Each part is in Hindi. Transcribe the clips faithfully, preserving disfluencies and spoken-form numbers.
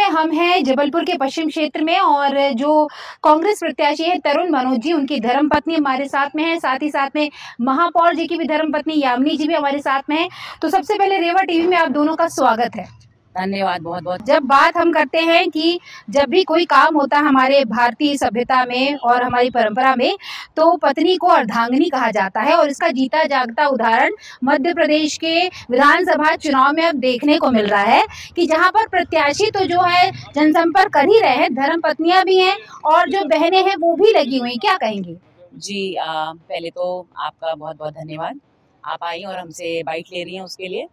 पे हम हैं जबलपुर के पश्चिम क्षेत्र में, और जो कांग्रेस प्रत्याशी है तरुण मनोज जी, उनकी धर्मपत्नी हमारे साथ में है, साथ ही साथ में महापौर जी की भी धर्मपत्नी यामिनी जी भी हमारे साथ में है। तो सबसे पहले रेवा टीवी में आप दोनों का स्वागत है। धन्यवाद बहुत बहुत। जब बात हम करते हैं कि जब भी कोई काम होता है हमारे भारतीय सभ्यता में और हमारी परंपरा में, तो पत्नी को अर्धांगिनी कहा जाता है, और इसका जीता जागता उदाहरण मध्य प्रदेश के विधानसभा चुनाव में अब देखने को मिल रहा है कि जहां पर प्रत्याशी तो जो है जनसंपर्क कर ही रहे हैं, धर्मपत्नियां भी हैं और जो बहनें हैं वो भी लगी हुई, क्या कहेंगी जी? आ, पहले तो आपका बहुत बहुत धन्यवाद, आप आई और हमसे बाइट ले रही हैं उसके लिए,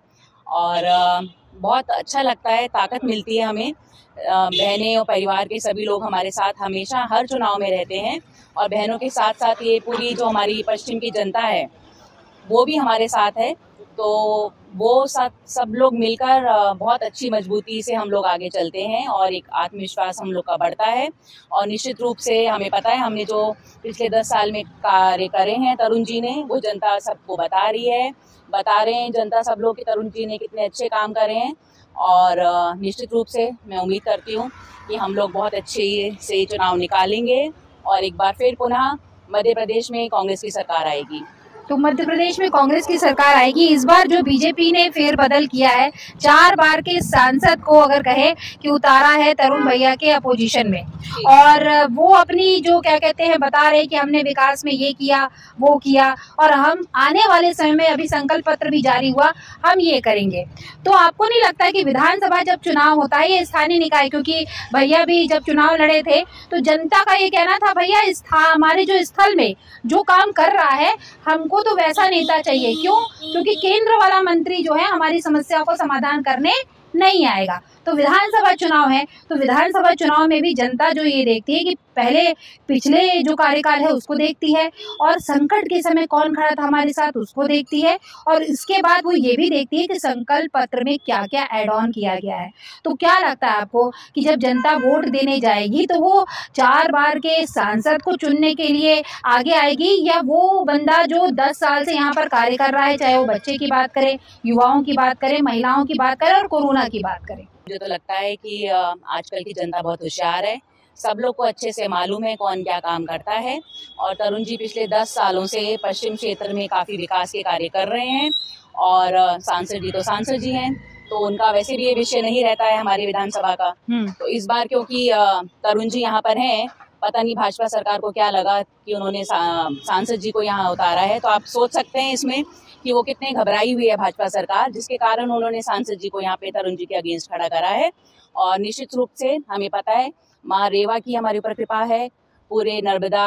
और आ, बहुत अच्छा लगता है, ताकत मिलती है हमें। बहनें और परिवार के सभी लोग हमारे साथ हमेशा हर चुनाव में रहते हैं, और बहनों के साथ साथ ये पूरी जो हमारी पश्चिम की जनता है वो भी हमारे साथ है, तो वो साथ सब लोग मिलकर बहुत अच्छी मजबूती से हम लोग आगे चलते हैं, और एक आत्मविश्वास हम लोग का बढ़ता है। और निश्चित रूप से हमें पता है, हमने जो पिछले दस साल में कार्य करे हैं तरुण जी ने, वो जनता सबको बता रही है, बता रहे हैं जनता सब लोग कि तरुण जी ने कितने अच्छे काम करे हैं, और निश्चित रूप से मैं उम्मीद करती हूँ कि हम लोग बहुत अच्छे से चुनाव निकालेंगे और एक बार फिर पुनः मध्य प्रदेश में कांग्रेस की सरकार आएगी। तो मध्य प्रदेश में कांग्रेस की सरकार आएगी। इस बार जो बीजेपी ने फेरबदल किया है, चार बार के सांसद को अगर कहे कि उतारा है तरुण भैया के अपोजिशन में, और वो अपनी जो क्या कहते हैं बता रहे कि हमने विकास में ये किया वो किया, और हम आने वाले समय में, अभी संकल्प पत्र भी जारी हुआ, हम ये करेंगे। तो आपको नहीं लगता कि विधानसभा जब चुनाव होता है, ये स्थानीय निकाय, क्योंकि भैया भी जब चुनाव लड़े थे तो जनता का ये कहना था भैया हमारे जो स्थल में जो काम कर रहा है हमको तो वैसा नेता चाहिए, क्यों? क्योंकि केंद्र वाला मंत्री जो है हमारी समस्या को समाधान करने नहीं आएगा। तो विधानसभा चुनाव है, तो विधानसभा चुनाव में भी जनता जो ये देखती है कि पहले पिछले जो कार्यकाल है उसको देखती है, और संकट के समय कौन खड़ा था हमारे साथ उसको देखती है, और इसके बाद वो ये भी देखती है कि संकल्प पत्र में क्या क्या एड ऑन किया गया है। तो क्या लगता है आपको कि जब जनता वोट देने जाएगी तो वो चार बार के सांसद को चुनने के लिए आगे आएगी, या वो बंदा जो दस साल से यहाँ पर कार्य कर रहा है, चाहे वो बच्चे की बात करे, युवाओं की बात करे, महिलाओं की बात करे और कोरोना की बात करे? मुझे तो लगता है कि आजकल की जनता बहुत होशियार है, सब लोग को अच्छे से मालूम है कौन क्या काम करता है, और तरुण जी पिछले दस सालों से पश्चिम क्षेत्र में काफ़ी विकास के कार्य कर रहे हैं, और सांसद जी तो सांसद जी हैं, तो उनका वैसे भी ये विषय नहीं रहता है हमारी विधानसभा का। तो इस बार क्योंकि तरुण जी यहाँ पर हैं, पता नहीं भाजपा सरकार को क्या लगा कि उन्होंने सा, सांसद जी को यहाँ उतारा है, तो आप सोच सकते हैं इसमें कि वो कितने घबराई हुई है भाजपा सरकार, जिसके कारण उन्होंने सांसद जी को यहाँ पे तरुण जी के अगेंस्ट खड़ा करा है। और निश्चित रूप से हमें पता है माँ रेवा की हमारे ऊपर कृपा है, पूरे नर्मदा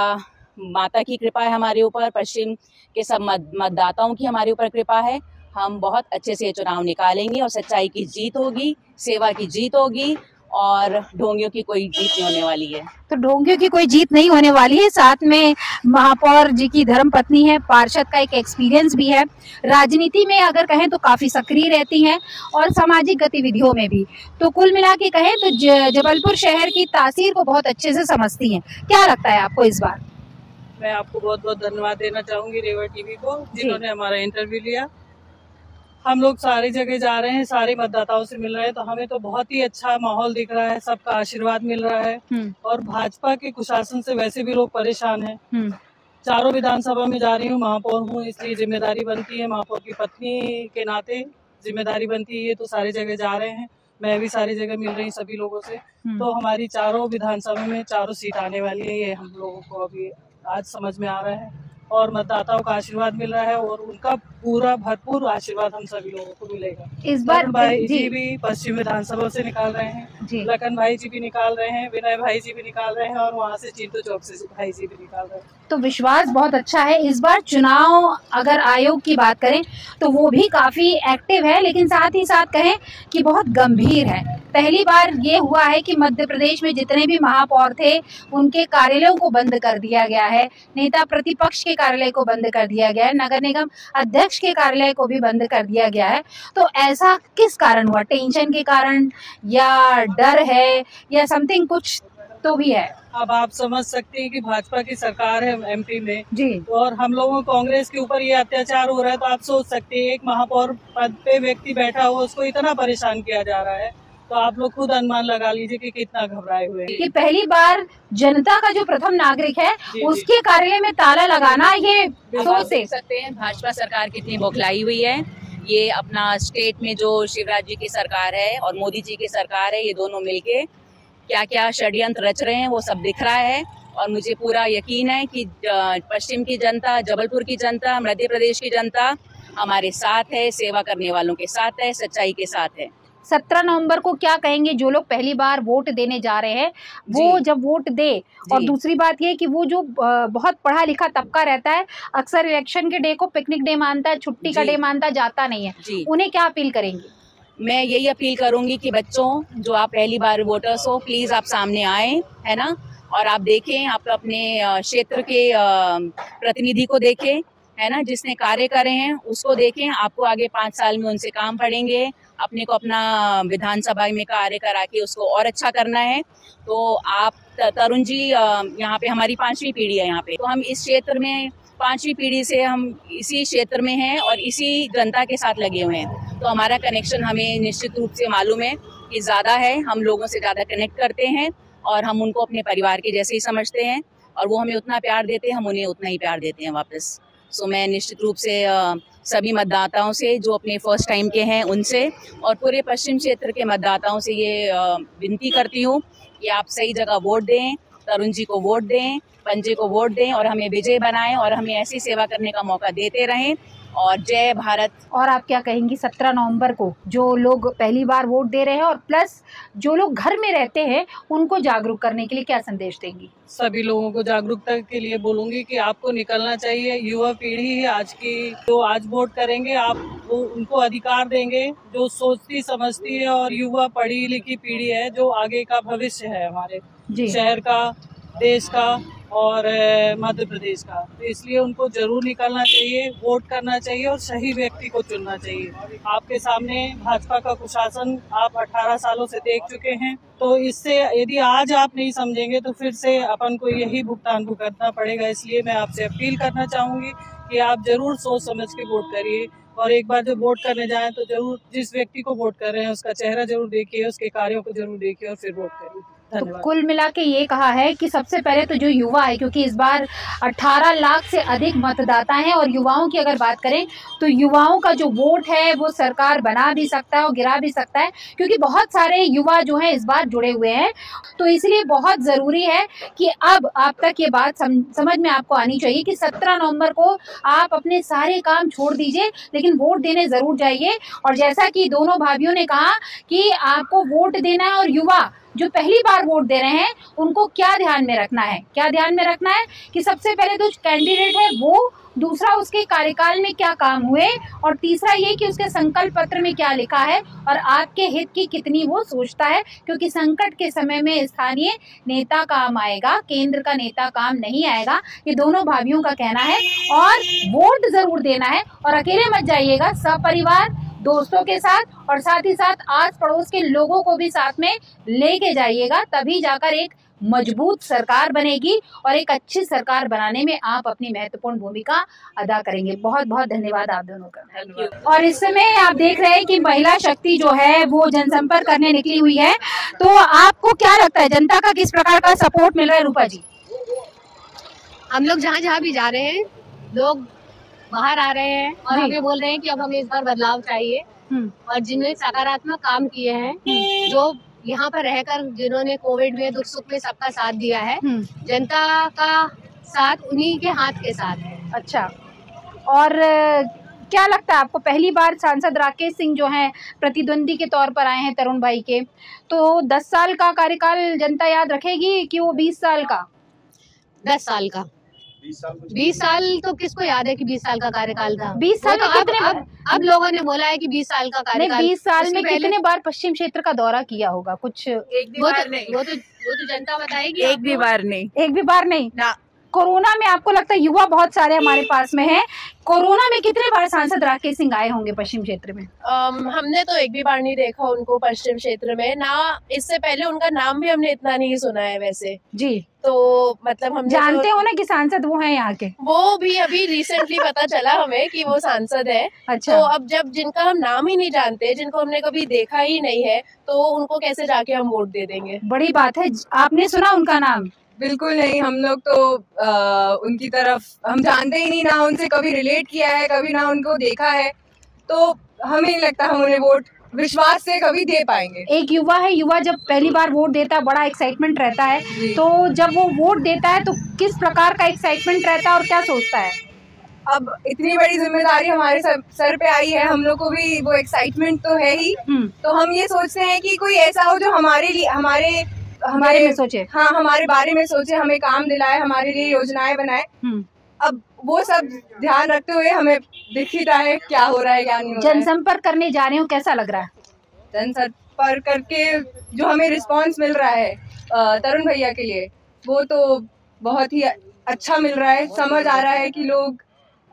माता की कृपा है हमारे ऊपर, पश्चिम के सब मतदाताओं की हमारे ऊपर कृपा है। हम बहुत अच्छे से चुनाव निकालेंगे और सच्चाई की जीत होगी, सेवा की जीत होगी, और ढोंगियों की कोई जीत नहीं होने वाली है। तो ढोंगियों की कोई जीत नहीं होने वाली है। साथ में महापौर जी की धर्मपत्नी है, पार्षद का एक एक्सपीरियंस भी है, राजनीति में अगर कहें तो काफी सक्रिय रहती हैं, और सामाजिक गतिविधियों में भी। तो कुल मिला के कहें तो जबलपुर शहर की तासीर को बहुत अच्छे से समझती हैं। क्या लगता है आपको इस बार? मैं आपको बहुत बहुत धन्यवाद देना चाहूंगी रेवा टीवी को, जिन्होंने हमारा इंटरव्यू लिया। हम लोग सारी जगह जा रहे हैं, सारे मतदाताओं से मिल रहे हैं, तो हमें तो बहुत ही अच्छा माहौल दिख रहा है, सबका आशीर्वाद मिल रहा है, और भाजपा के कुशासन से वैसे भी लोग परेशान हैं। चारों विधानसभा में जा रही हूँ, महापौर हूँ, इसलिए जिम्मेदारी बनती है, महापौर की पत्नी के नाते जिम्मेदारी बनती है, तो सारी जगह जा रहे हैं, मैं भी सारी जगह मिल रही हूँ सभी लोगों से। तो हमारी चारों विधानसभा में चारों सीट आने वाली है, ये हम लोगों को अभी आज समझ में आ रहा है, और मतदाताओं का आशीर्वाद मिल रहा है, और उनका पूरा भरपूर आशीर्वाद हम सभी लोगों को मिलेगा। इस बार भाई जी भी पश्चिम विधानसभा से निकाल रहे हैं, लखन भाई जी भी निकाल रहे हैं, विनय भाई जी भी निकाल रहे हैं, और वहाँ से जिंतू चौक से भाई जी भी निकाल रहे हैं। तो विश्वास बहुत अच्छा है। इस बार चुनाव अगर आयोग की बात करें तो वो भी काफी एक्टिव है, लेकिन साथ ही साथ कहें कि बहुत गंभीर है। पहली बार ये हुआ है कि मध्य प्रदेश में जितने भी महापौर थे उनके कार्यालयों को बंद कर दिया गया है, नेता प्रतिपक्ष के कार्यालय को बंद कर दिया गया है, नगर निगम अध्यक्ष के कार्यालय को भी बंद कर दिया गया है। तो ऐसा किस कारण हुआ? टेंशन के कारण, या डर है, या समथिंग कुछ तो भी है? अब आप समझ सकते हैं कि भाजपा की सरकार है एमपी में जी, और हम लोगों कांग्रेस के ऊपर ये अत्याचार हो रहा है, तो आप सोच सकते हैं एक महापौर पद पे व्यक्ति बैठा हो उसको इतना परेशान किया जा रहा है, तो आप लोग खुद अनुमान लगा लीजिए कि कितना घबराए हुए हैं कि पहली बार जनता का जो प्रथम नागरिक है जी, उसके जी। कार्यालय में ताला लगाना, ये सोच से सकते हैं भाजपा सरकार कितनी बौखलाई हुई है। ये अपना स्टेट में जो शिवराज जी की सरकार है और मोदी जी की सरकार है, ये दोनों मिलके क्या क्या षड्यंत्र रच रहे हैं वो सब दिख रहा है। और मुझे पूरा यकीन है कि पश्चिम की जनता, जबलपुर की जनता, मध्य प्रदेश की जनता हमारे साथ है, सेवा करने वालों के साथ है, सच्चाई के साथ है। सत्रह नवंबर को क्या कहेंगे जो लोग पहली बार वोट देने जा रहे हैं, वो जब वोट दे। और दूसरी बात ये कि वो जो बहुत पढ़ा लिखा तबका रहता है, अक्सर इलेक्शन के डे को पिकनिक डे मानता है, छुट्टी का डे मानता, जाता नहीं है, उन्हें क्या अपील करेंगे? मैं यही अपील करूंगी कि बच्चों, जो आप पहली बार वोटर्स हो, प्लीज आप सामने आए, है ना, और आप देखें, आप अपने क्षेत्र के प्रतिनिधि को देखें, है ना, जिसने कार्य करे हैं उसको देखें। आपको आगे पाँच साल में उनसे काम पड़ेंगे, अपने को अपना विधानसभा में कार्य करा के उसको और अच्छा करना है। तो आप तरुण जी, यहाँ पे हमारी पांचवी पीढ़ी है, यहाँ पे तो हम इस क्षेत्र में पांचवी पीढ़ी से हम इसी क्षेत्र में हैं और इसी जनता के साथ लगे हुए हैं, तो हमारा कनेक्शन हमें निश्चित रूप से मालूम है कि ज़्यादा है। हम लोगों से ज़्यादा कनेक्ट करते हैं और हम उनको अपने परिवार के जैसे ही समझते हैं और वो हमें उतना प्यार देते हैं, हम उन्हें उतना ही प्यार देते हैं वापस। सो so, मैं निश्चित रूप से सभी मतदाताओं से, जो अपने फर्स्ट टाइम के हैं उनसे, और पूरे पश्चिम क्षेत्र के मतदाताओं से ये विनती करती हूँ कि आप सही जगह वोट दें, तरुण जी को वोट दें, पंजे को वोट दें और हमें विजय बनाएं और हमें ऐसी सेवा करने का मौका देते रहें। और जय भारत। और आप क्या कहेंगी सत्रह नवंबर को जो लोग पहली बार वोट दे रहे हैं और प्लस जो लोग घर में रहते हैं उनको जागरूक करने के लिए क्या संदेश देंगी? सभी लोगों को जागरूकता के लिए बोलूंगी कि आपको निकलना चाहिए। युवा पीढ़ी है आज की, जो आज वोट करेंगे आप वो उनको अधिकार देंगे, जो सोचती समझती है, और युवा पढ़ी लिखी पीढ़ी है जो आगे का भविष्य है हमारे शहर का, देश का और मध्य प्रदेश का। तो इसलिए उनको जरूर निकलना चाहिए, वोट करना चाहिए और सही व्यक्ति को चुनना चाहिए। आपके सामने भाजपा का कुशासन आप अठारह सालों से देख चुके हैं, तो इससे यदि आज आप नहीं समझेंगे तो फिर से अपन को यही भुगतान भुगतना पड़ेगा। इसलिए मैं आपसे अपील करना चाहूँगी कि आप जरूर सोच समझ के वोट करिए, और एक बार जब वोट करने जाएं तो जरूर जिस व्यक्ति को वोट कर रहे हैं उसका चेहरा जरूर देखिए, उसके कार्यों को जरूर देखिए और फिर वोट करिए। तो कुल मिला के ये कहा है कि सबसे पहले तो जो युवा है, क्योंकि इस बार अठारह लाख से अधिक मतदाता हैं, और युवाओं की अगर बात करें तो युवाओं का जो वोट है वो सरकार बना भी सकता है और गिरा भी सकता है, क्योंकि बहुत सारे युवा जो हैं इस बार जुड़े हुए हैं। तो इसलिए बहुत ज़रूरी है कि अब आप तक ये बात समझ में आपको आनी चाहिए कि सत्रह नवम्बर को आप अपने सारे काम छोड़ दीजिए, लेकिन वोट देने ज़रूर जाइए। और जैसा कि दोनों भाभियों ने कहा कि आपको वोट देना है, और युवा जो पहली बार वोट दे रहे हैं उनको क्या ध्यान में रखना है, क्या ध्यान में रखना है कि सबसे पहले तो कैंडिडेट है वो, दूसरा उसके कार्यकाल में क्या काम हुए, और तीसरा ये कि उसके संकल्प पत्र में क्या लिखा है और आपके हित की कितनी वो सोचता है, क्योंकि संकट के समय में स्थानीय नेता काम आएगा, केंद्र का नेता काम नहीं आएगा। ये दोनों भाभियों का कहना है, और वोट जरूर देना है और अकेले मत जाइएगा, सपरिवार दोस्तों के साथ, और साथ ही साथ आस पड़ोस के लोगों को भी साथ में लेके जाइएगा, तभी जाकर एक मजबूत सरकार बनेगी और एक अच्छी सरकार बनाने में आप अपनी महत्वपूर्ण भूमिका अदा करेंगे। बहुत बहुत धन्यवाद आप दोनों का। और इस समय आप देख रहे हैं कि महिला शक्ति जो है वो जनसंपर्क करने निकली हुई है, तो आपको क्या लगता है जनता का किस प्रकार का सपोर्ट मिल रहा है? रूपा जी, हम लोग जहाँ जहाँ भी जा रहे हैं लोग बाहर आ रहे हैं और हमें बोल रहे हैं कि अब हमें इस बार बदलाव चाहिए, और जिन्होंने सकारात्मक काम किए हैं, जो यहाँ पर रहकर जिन्होंने कोविड में दुख सुख में सबका साथ दिया है, जनता का साथ उन्हीं के हाथ के साथ है। अच्छा, और क्या लगता है आपको, पहली बार सांसद राकेश सिंह जो हैं प्रतिद्वंदी के तौर पर आए हैं तरुण भाई के, तो दस साल का कार्यकाल जनता याद रखेगी कि वो बीस साल का? दस साल का बीस साल, बीस साल तो किसको याद है कि बीस साल का कार्यकाल था। बीस साल तो में कितने, अब, अब लोगों ने बोला है कि बीस साल का कार्यकाल, बीस साल में कितने बार पश्चिम क्षेत्र का दौरा किया होगा? कुछ एक भी वो बार तो, नहीं वो तो वो तो जनता बताएगी। एक भी बार नहीं, एक भी बार नहीं ना, कोरोना में आपको लगता है युवा बहुत सारे हमारे पास में हैं, कोरोना में कितने बार सांसद राकेश सिंह आए होंगे पश्चिम क्षेत्र में? um, हमने तो एक भी बार नहीं देखा उनको पश्चिम क्षेत्र में, ना इससे पहले उनका नाम भी हमने इतना नहीं सुना है वैसे जी। तो मतलब हम जानते तो, हो ना कि सांसद वो हैं यहाँ के, वो भी अभी रिसेंटली पता चला हमें कि वो सांसद है। अच्छा। तो अब जब जिनका हम नाम ही नहीं जानते, जिनको हमने कभी देखा ही नहीं है, तो उनको कैसे जाके हम वोट दे देंगे? बड़ी बात है। आपने सुना उनका नाम? बिल्कुल नहीं, हम लोग तो आ, उनकी तरफ हम जानते ही नहीं, ना उनसे कभी रिलेट किया है, कभी ना उनको देखा है, तो हमें नहीं लगता हम उन्हें वोट विश्वास से कभी दे पाएंगे। एक युवा है, युवा जब पहली बार वोट देता है बड़ा एक्साइटमेंट रहता है, तो जब वो वोट देता है तो किस प्रकार का एक्साइटमेंट रहता है और क्या सोचता है? अब इतनी बड़ी जिम्मेदारी हमारे सर, सर पे आई है, हम लोग को भी वो एक्साइटमेंट तो है ही, तो हम ये सोचते हैं कि कोई ऐसा हो जो हमारे लिए हमारे हमारे में सोचे, हाँ हमारे बारे में सोचे, हमें काम दिलाए, हमारे लिए योजनाएं बनाए। अब वो सब ध्यान रखते हुए हमें दिख ही रहा है क्या हो रहा है क्या नहीं। जनसंपर्क करने जा रहे हो, कैसा लग रहा है? जनसंपर्क करके जो हमें रिस्पांस मिल रहा है तरुण भैया के लिए, वो तो बहुत ही अच्छा मिल रहा है। समझ आ रहा है कि लोग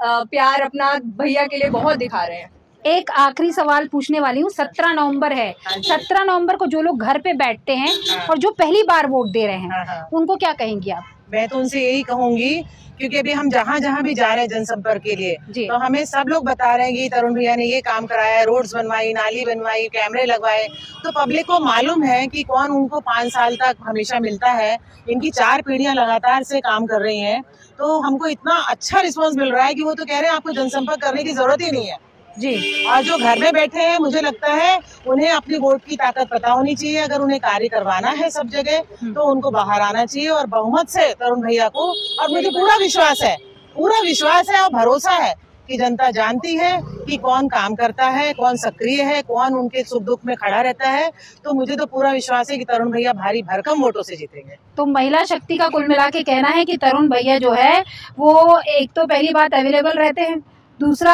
प्यार अपना भैया के लिए बहुत दिखा रहे हैं। एक आखिरी सवाल पूछने वाली हूँ, सत्रह नवंबर है, सत्रह नवंबर को जो लोग घर पे बैठते हैं और जो पहली बार वोट दे रहे हैं, उनको क्या कहेंगी आप? मैं तो उनसे यही कहूंगी, क्योंकि अभी हम जहाँ जहाँ भी जा रहे हैं जनसंपर्क के लिए, तो हमें सब लोग बता रहे हैं कि तरुण भैया ने ये काम कराया, रोड्स बनवाई, नाली बनवाई, कैमरे लगवाए, तो पब्लिक को मालूम है कि कौन उनको पाँच साल तक हमेशा मिलता है। इनकी चार पीढ़ियां लगातार से काम कर रही हैं, तो हमको इतना अच्छा रिस्पॉन्स मिल रहा है कि वो तो कह रहे हैं आपको जनसंपर्क करने की जरूरत ही नहीं है जी। और जो घर में बैठे हैं, मुझे लगता है उन्हें अपनी वोट की ताकत पता होनी चाहिए। अगर उन्हें कार्य करवाना है सब जगह, तो उनको बाहर आना चाहिए और बहुमत से तरुण भैया को, और मुझे पूरा विश्वास है, पूरा विश्वास है और भरोसा है कि जनता जानती है कि कौन काम करता है, कौन सक्रिय है, कौन उनके सुख दुख में खड़ा रहता है। तो मुझे तो पूरा विश्वास है कि तरुण भैया भारी भरकम वोटों से जीतेंगे। तो महिला शक्ति का कुल मिला के कहना है कि तरुण भैया जो है वो एक तो पहली बात अवेलेबल रहते हैं, दूसरा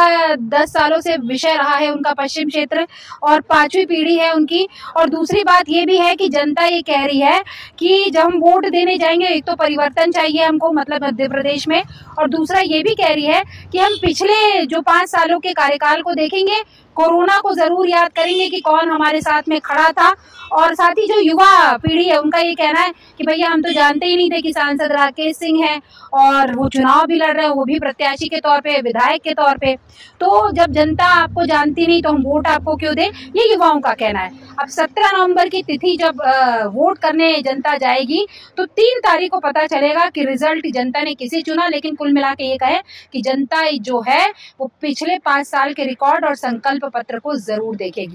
दस सालों से विषय रहा है उनका पश्चिम क्षेत्र, और पांचवी पीढ़ी है उनकी। और दूसरी बात ये भी है कि जनता ये कह रही है कि जब हम वोट देने जाएंगे, एक तो परिवर्तन चाहिए हमको, मतलब मध्य प्रदेश में, और दूसरा ये भी कह रही है कि हम पिछले जो पांच सालों के कार्यकाल को देखेंगे, कोरोना को जरूर याद करेंगे कि कौन हमारे साथ में खड़ा था। और साथ ही जो युवा पीढ़ी है उनका ये कहना है कि भैया हम तो जानते ही नहीं थे कि सांसद राकेश सिंह हैं और वो चुनाव भी लड़ रहे हैं, वो भी प्रत्याशी के तौर पे, विधायक के तौर पे। तो जब जनता आपको जानती नहीं तो हम वोट आपको क्यों दें, ये युवाओं का कहना है। अब सत्रह नवम्बर की तिथि जब वोट करने जनता जाएगी तो तीन तारीख को पता चलेगा कि रिजल्ट जनता ने किसे चुना। लेकिन कुल मिला के ये कहे कि जनता जो है वो पिछले पाँच साल के रिकॉर्ड और संकल्प पत्र को जरूर देखेगी।